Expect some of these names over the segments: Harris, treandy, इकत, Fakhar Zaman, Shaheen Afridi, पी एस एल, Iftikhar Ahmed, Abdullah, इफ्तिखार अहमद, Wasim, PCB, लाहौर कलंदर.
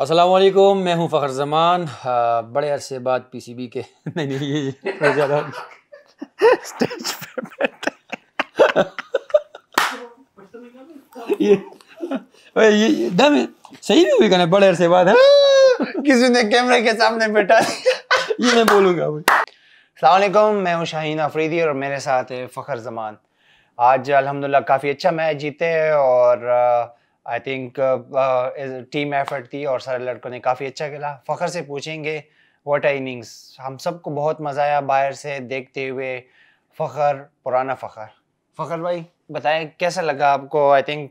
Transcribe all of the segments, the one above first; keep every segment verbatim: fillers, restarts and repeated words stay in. अस्सलामुअलैकुम, मैं हूँ फ़खर ज़मान। बड़े अरसे बाद पीसीबी के नहीं नहीं ये, ये ज़्यादा स्टेज पर बैठा ये ये दम सही नहीं हुई कहना। बड़े अरसे बाद है किसी ने कैमरे के सामने बैठा ये मैं बोलूँगा। अस्सलामुअलैकुम, मैं हूँ शाहीन अफरीदी और मेरे साथ है फ़खर ज़मान। आज अल्हम्दुलिल्लाह काफ़ी अच्छा मैच जीते हैं और आई थिंक टीम एफर्ट थी और सारे लड़कों ने काफ़ी अच्छा खेला। फ़खर से पूछेंगे व्हाट आर इनिंग्स। हम सबको बहुत मज़ा आया बाहर से देखते हुए। फ़खर, पुराना फ़खर। फ़खर भाई बताएं कैसा लगा आपको? आई थिंक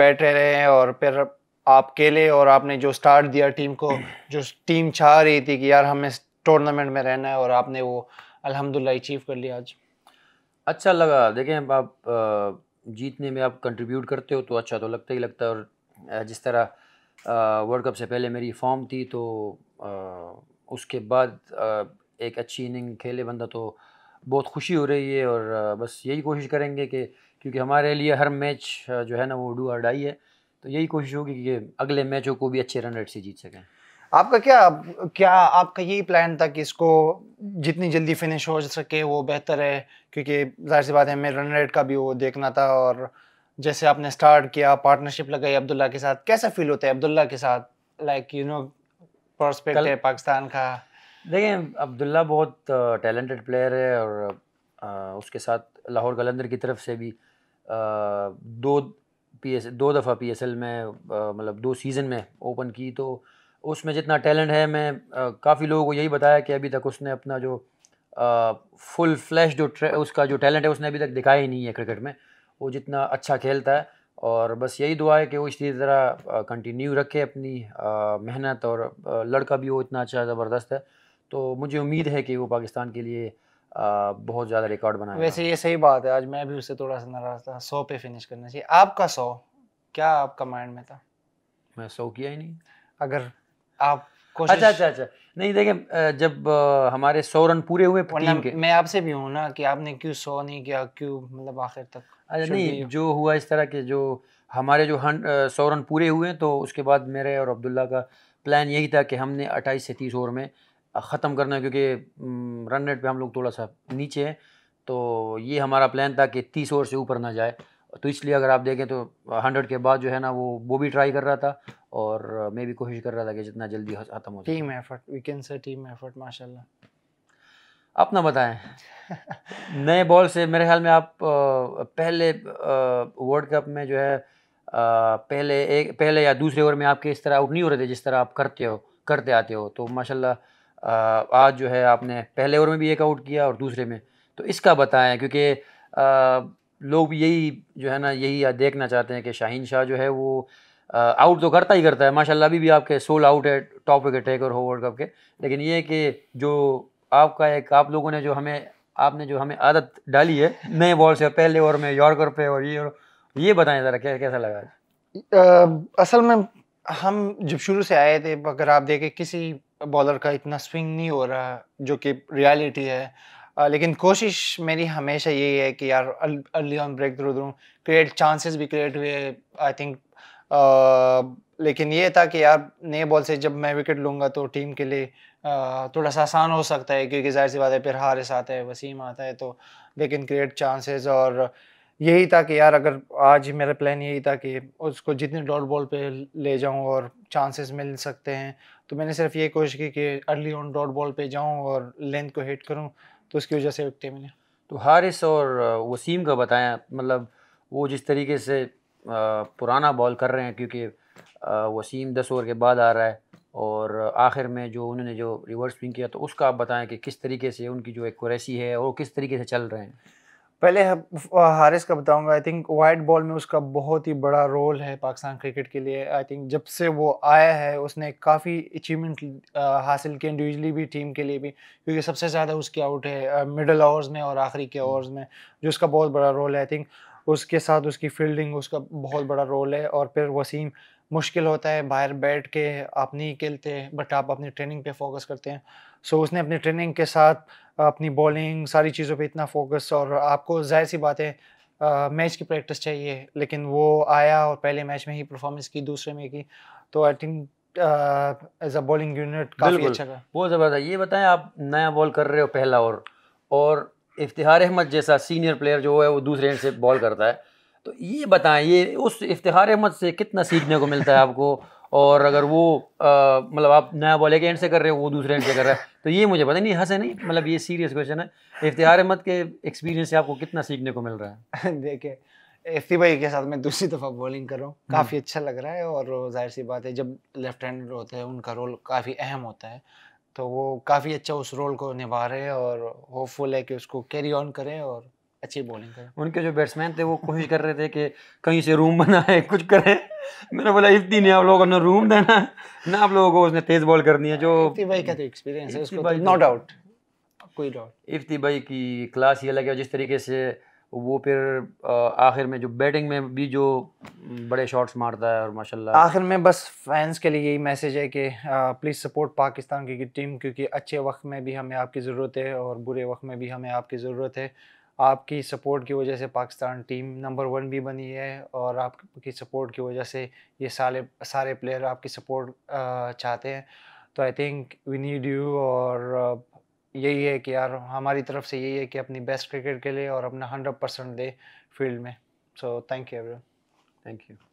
बैठे रहे और फिर आप खेले और आपने जो स्टार्ट दिया टीम को, जो टीम चाह रही थी कि यार हमें टूर्नामेंट में रहना है, और आपने वो अल्हम्दुलिल्लाह अचीव कर लिया। आज अच्छा लगा। देखें आप जीतने में आप कंट्रीब्यूट करते हो तो अच्छा तो लगता ही लगता है। और जिस तरह वर्ल्ड कप से पहले मेरी फॉर्म थी तो आ, उसके बाद आ, एक अच्छी इनिंग खेले बंदा तो बहुत खुशी हो रही है। और आ, बस यही कोशिश करेंगे कि क्योंकि हमारे लिए हर मैच जो है ना वो डू और डाई है, तो यही कोशिश होगी कि अगले मैचों को भी अच्छे रन रेट से जीत सकें। आपका क्या क्या आपका यही प्लान था कि इसको जितनी जल्दी फिनिश हो सके वो बेहतर है, क्योंकि जाहिर सी बात है हमें रन रेट का भी वो देखना था। और जैसे आपने स्टार्ट किया, पार्टनरशिप लगाई अब्दुल्ला के साथ, कैसा फील होता है अब्दुल्ला के साथ? लाइक यू नो प्रोस्पेक्ट है पाकिस्तान का। देखें अब्दुल्ला बहुत टैलेंटेड प्लेयर है और आ, उसके साथ लाहौर कलंदर की तरफ से भी आ, दो पी एस दो दफ़ा पी एस एल में मतलब दो सीज़न में ओपन की, तो उसमें जितना टैलेंट है मैं काफ़ी लोगों को यही बताया कि अभी तक उसने अपना जो आ, फुल फ्लैश जो उसका जो टैलेंट है उसने अभी तक दिखाया ही नहीं है क्रिकेट में। वो जितना अच्छा खेलता है और बस यही दुआ है कि वो इसी तरह कंटिन्यू रखे अपनी आ, मेहनत। और आ, लड़का भी वो इतना अच्छा ज़बरदस्त है, तो मुझे उम्मीद है कि वो पाकिस्तान के लिए आ, बहुत ज़्यादा रिकॉर्ड बनाएगा। वैसे ये सही बात है, आज मैं भी उससे थोड़ा सा नाराज़ था। सौ पे फिनिश करना चाहिए। आपका सौ क्या आपका माइंड में था? मैं सौ किया ही नहीं। अगर आप कोशिश अच्छा अच्छा अच्छा नहीं देखें जब आ, हमारे सौ रन पूरे हुए टीम के, मैं आपसे भी हूँ ना कि आपने क्यों सौ नहीं किया, क्यों मतलब आखिर तक अच्छा नहीं जो हुआ इस तरह के जो हमारे जो सौ रन पूरे हुए, तो उसके बाद मेरे और अब्दुल्ला का प्लान यही था कि हमने अट्ठाईस से तीस ओवर में ख़त्म करना है, क्योंकि रन रेट पे हम लोग थोड़ा सा नीचे हैं। तो ये हमारा प्लान था कि तीस ओवर से ऊपर ना जाए, तो इसलिए अगर आप देखें तो हंड्रेड के बाद जो है ना वो वो भी ट्राई कर रहा था और मैं भी कोशिश कर रहा था कि जितना जल्दी ख़त्म हो। Team effort, we can say team effort माशाल्लाह। अपना बताएं नए बॉल से मेरे ख्याल में आप पहले वर्ल्ड कप में जो है पहले एक पहले या दूसरे ओवर में आपके इस तरह आउट नहीं हो रहे थे जिस तरह आप करते हो करते आते हो, तो माशाल्लाह आज जो है आपने पहले ओवर में भी एक आउट किया और दूसरे में, तो इसका बताएं क्योंकि लोग यही जो है ना यही देखना चाहते हैं कि शाहीन शाह जो है वो आउट तो करता ही करता है माशाल्लाह। अभी भी आपके सोल आउट है, टॉप विकेट टेकर हो वर्ल्ड कप के, लेकिन ये कि जो आपका एक आप लोगों ने जो हमें आपने जो हमें आदत डाली है नए बॉल से पहले ओवर में यॉर्कर पे, और ये और ये बताएं ज़रा क्या कैसा लगा? आ, असल में हम जब शुरू से आए थे, अगर आप देखें किसी बॉलर का इतना स्विंग नहीं हो रहा जो कि रियलिटी है, लेकिन कोशिश मेरी हमेशा यही है कि यार अर्ली ऑन ब्रेक थ्रू दूँ। क्रिएट चांसेस भी क्रिएट हुए आई थिंक, लेकिन ये था कि यार नए बॉल से जब मैं विकेट लूँगा तो टीम के लिए uh, थोड़ा सा आसान हो सकता है, क्योंकि जाहिर सी बात है फिर हारिस आता है, वसीम आता है, तो लेकिन क्रिएट चांसेस। और यही था कि यार अगर आज मेरा प्लान यही था कि उसको जितने डॉट बॉल पे ले जाऊं और चांसेस मिल सकते हैं, तो मैंने सिर्फ ये कोशिश की कि अर्ली ऑन डॉट बॉल पे जाऊं और लेंथ को हिट करूं, तो उसकी वजह से विकटें मिले। तो हारिस और वसीम का बताएं, मतलब वो जिस तरीके से पुराना बॉल कर रहे हैं, क्योंकि वसीम दस ओवर के बाद आ रहा है और आखिर में जो उन्होंने जो रिवर्स स्विंग किया, तो उसका आप बताएं कि किस तरीके से उनकी जो एक्यूरेसी है और किस तरीके से चल रहे हैं। पहले हारिस का बताऊंगा। आई थिंक वाइट बॉल में उसका बहुत ही बड़ा रोल है पाकिस्तान क्रिकेट के लिए। आई थिंक जब से वो आया है उसने काफ़ी अचीवमेंट हासिल किए, इंडिविजुअली भी टीम के लिए भी, क्योंकि सबसे ज़्यादा उसके आउट है मिडल ओवर्स में और आखिरी के ओवर्स में, जो उसका बहुत बड़ा रोल है। आई थिंक उसके साथ उसकी फील्डिंग उसका बहुत बड़ा रोल है। और फिर वसीम मुश्किल होता है, बाहर बैठ के आप नहीं खेलते, बट आप अपनी ट्रेनिंग पे फोकस करते हैं। सो so, उसने अपनी ट्रेनिंग के साथ अपनी बॉलिंग सारी चीज़ों पे इतना फोकस, और आपको जाहिर सी बात है मैच की प्रैक्टिस चाहिए, लेकिन वो आया और पहले मैच में ही परफॉर्मेंस की, दूसरे में की, तो I think as a bowling unit काफ़ी अच्छा का। बहुत ज़बरदस्त। ये बताएं आप नया बॉल कर रहे हो पहला और और इफ्तिखार अहमद जैसा सीनियर प्लेयर जो है वो दूसरे एंड से बॉल करता है, तो ये बताएं ये उस इफ्तिखार अहमद से कितना सीखने को मिलता है आपको, और अगर वो मतलब आप नया बॉल एक एंड से कर रहे हो वो दूसरे एंड से कर रहा है, तो ये मुझे पता नहीं, हंसे नहीं, मतलब ये सीरियस क्वेश्चन है, इफ्तिखार अहमद के एक्सपीरियंस से आपको कितना सीखने को मिल रहा है? देखिए इफ्ती भाई के साथ मैं दूसरी दफ़ा बॉलिंग कर रहा हूँ, काफ़ी अच्छा लग रहा है, और जाहिर सी बात है जब लेफ्ट हैंड होते हैं उनका रोल काफ़ी अहम होता है, तो वो काफ़ी अच्छा उस रोल को निभा रहे हैं और होपफुल है कि उसको कैरी ऑन करें और अच्छी बॉलिंग करें। उनके जो बैट्समैन थे वो कोशिश कर रहे थे कि कहीं से रूम बनाए, कुछ करें, मैंने बोला इफ्ती ने आप लोगों को रूम देना ना, आप लोगों को उसने तेज़ बॉल करनी है। जो इफ्ती भाई का तो एक्सपीरियंस है उसको, नो डाउट, कोई डाउट, इफ्ती भाई की क्लास ही अलग है। जिस तरीके से वो फिर आखिर में जो बैटिंग में भी जो बड़े शॉट्स मारता है और माशाल्लाह। आखिर में बस फैंस के लिए यही मैसेज है कि प्लीज़ सपोर्ट पाकिस्तान की टीम, क्योंकि अच्छे वक्त में भी हमें आपकी ज़रूरत है और बुरे वक्त में भी हमें आपकी ज़रूरत है। आपकी सपोर्ट की वजह से पाकिस्तान टीम नंबर वन भी बनी है, और आपकी सपोर्ट की वजह से ये सारे सारे प्लेयर आपकी सपोर्ट चाहते हैं, तो I think we need you. और यही है कि यार हमारी तरफ से यही है कि अपनी बेस्ट क्रिकेट के लिए और अपना हंड्रेड परसेंट दे फील्ड में। So thank you everyone, thank you.